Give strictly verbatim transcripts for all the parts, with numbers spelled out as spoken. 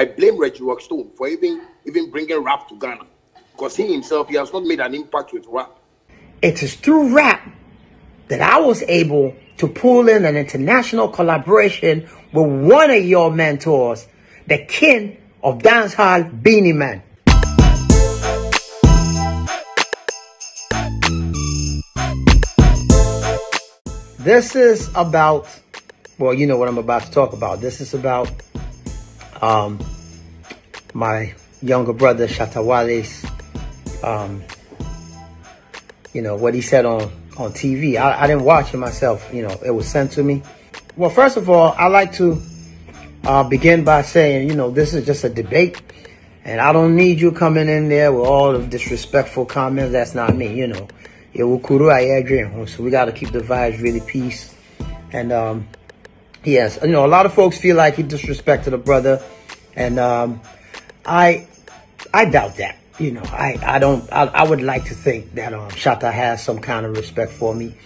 I blame Reggie Rockstone for even, even bringing rap to Ghana, because he himself, he has not made an impact with rap. It is through rap that I was able to pull in an international collaboration with one of your mentors, the king of dancehall, Beenie Man. This is about, well, you know what I'm about to talk about. This is about um, my younger brother, Shatta Wale's, um, you know, what he said on, on T V. I, I didn't watch it myself. You know, it was sent to me. Well, first of all, I like to uh, begin by saying, you know, this is just a debate. And I don't need you coming in there with all of disrespectful comments. That's not me, you know. So we got to keep the vibes really peace. And, um, yes, you know, a lot of folks feel like he disrespected a brother. And um, I I doubt that. You know, I, I don't, I, I would like to think that um, Shatta has some kind of respect for me.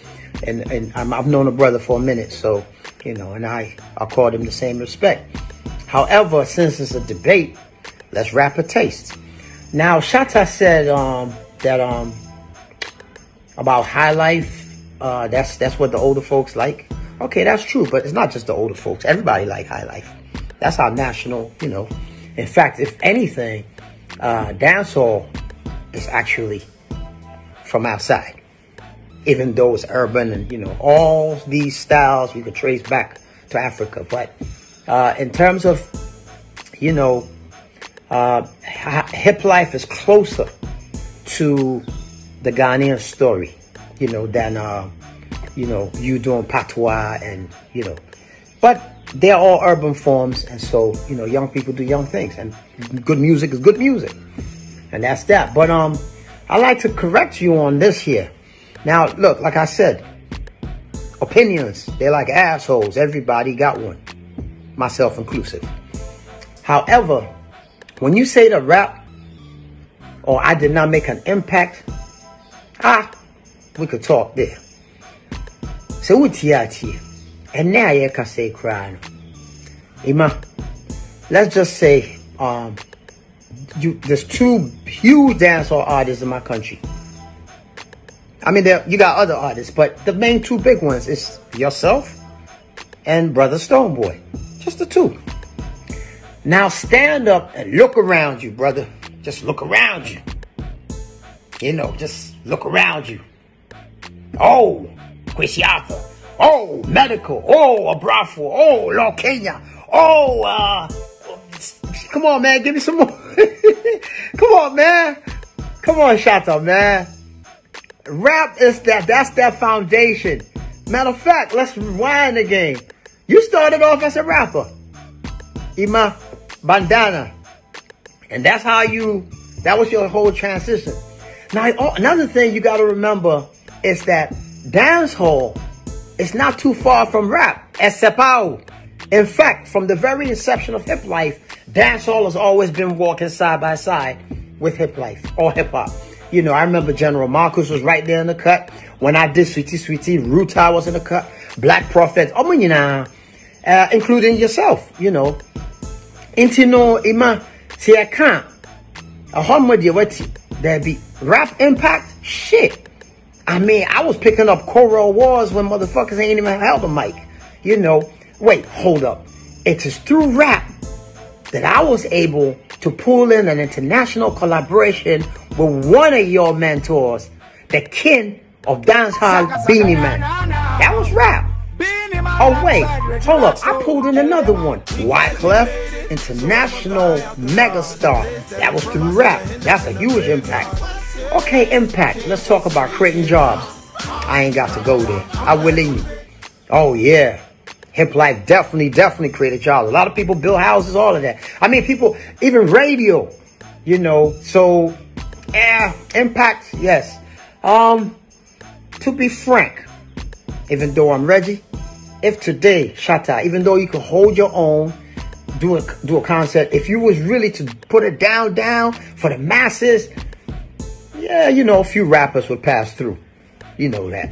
And, and I'm, I've known a brother for a minute, so, you know, and I, I called him the same respect. However, since it's a debate, let's wrap a taste. Now, Shatta said um, that um, about high life, uh, that's, that's what the older folks like. Okay, that's true, but it's not just the older folks. Everybody like high life. That's our national, you know. In fact, if anything, Uh, dancehall is actually from outside, even though it's urban and, you know, all these styles you could trace back to Africa. But uh, in terms of, you know, uh, hip life is closer to the Ghanaian story, you know, than, uh, you know, you doing patois and, you know, but they're all urban forms, and so, you know, young people do young things, and good music is good music, and that's that. But um, I like to correct you on this here. Now, look, like I said, opinions, they're like assholes. Everybody got one, myself inclusive. However, when you say the rap, or I did not make an impact, ah, we could talk there. So with T I T and now you can say crying. Ima, let's just say um, you, there's two huge dancehall artists in my country. I mean, there, you got other artists, but the main two big ones is yourself and Brother Stoneboy. Just the two. Now stand up and look around you, brother. Just look around you. You know, just look around you. Oh, Kwesi Arthur. Oh, medical. Oh, Abrafo. Oh, Lord Kenya. Oh, uh, come on, man. Give me some more. Come on, man. Come on, Shatta, man. Rap is that. That's that foundation. Matter of fact, let's rewind the game. You started off as a rapper. Ima Bandana. And that's how you, that was your whole transition. Now, another thing you got to remember is that dancehall, it's not too far from rap. In fact, from the very inception of hip life, dancehall has always been walking side by side with hip life or hip hop. You know, I remember General Marcus was right there in the cut. When I did Sweetie Sweetie, Ruta was in the cut. Black Prophet, oh, you know, uh, including yourself, you know. Intino Ima Tiakan, Ahomadiawati, there be rap impact, shit. I mean, I was picking up Cora Awards when motherfuckers ain't even held a mic. You know, wait, hold up. It is through rap that I was able to pull in an international collaboration with one of your mentors, the king of dancehall, Beenie Man. That was rap. Oh, wait, hold up. I pulled in another one. Wyclef, international megastar. That was through rap. That's a huge impact. Okay, impact. Let's talk about creating jobs. I ain't got to go there. I will in you. Oh, yeah. Hip life definitely, definitely created jobs. A lot of people build houses, all of that. I mean, people, even radio, you know. So, yeah, impact, yes. Um, to be frank, even though I'm Reggie, if today, Shatta, even though you can hold your own, do a, do a concert, if you was really to put it down, down for the masses, yeah, you know, a few rappers would pass through. You know that.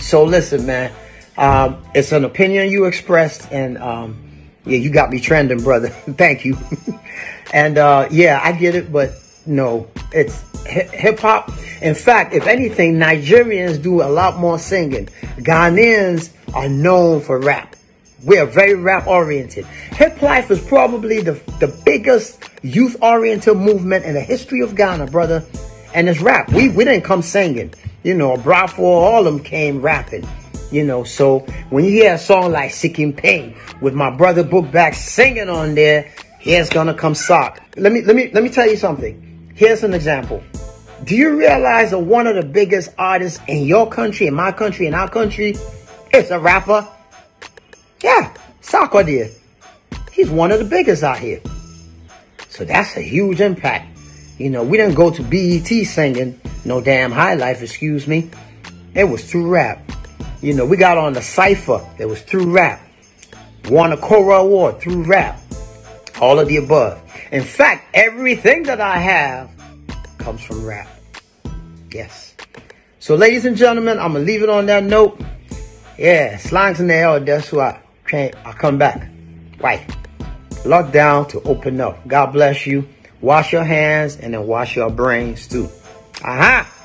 So listen, man, um, it's an opinion you expressed, and um, Yeah, you got me trending, brother. Thank you. And uh, yeah, I get it, but no, it's hip hop. In fact, if anything, Nigerians do a lot more singing. Ghanaians are known for rap. We are very rap oriented. Hip life is probably the, the biggest youth oriented movement in the history of Ghana, brother. And it's rap. We, we didn't come singing. You know, Brafo, all of them came rapping. You know, so when you hear a song like Seeking Pain with my brother Bookback singing on there, here's gonna come sock. Let me let me let me tell you something. Here's an example. Do you realize that one of the biggest artists in your country, in my country, in our country, is a rapper? Yeah, Soccer dear. He's one of the biggest out here. So that's a huge impact. You know, we didn't go to B E T singing no damn high life, excuse me. It was through rap. You know, we got on the Cypher. That was through rap. Won a Cora Award through rap. All of the above. In fact, everything that I have comes from rap. Yes. So, ladies and gentlemen, I'm going to leave it on that note. Yeah, slangs in the air. That's why I, I come back. Right. Lockdown to open up. God bless you. Wash your hands and then wash your brains too. Aha. Uh-huh.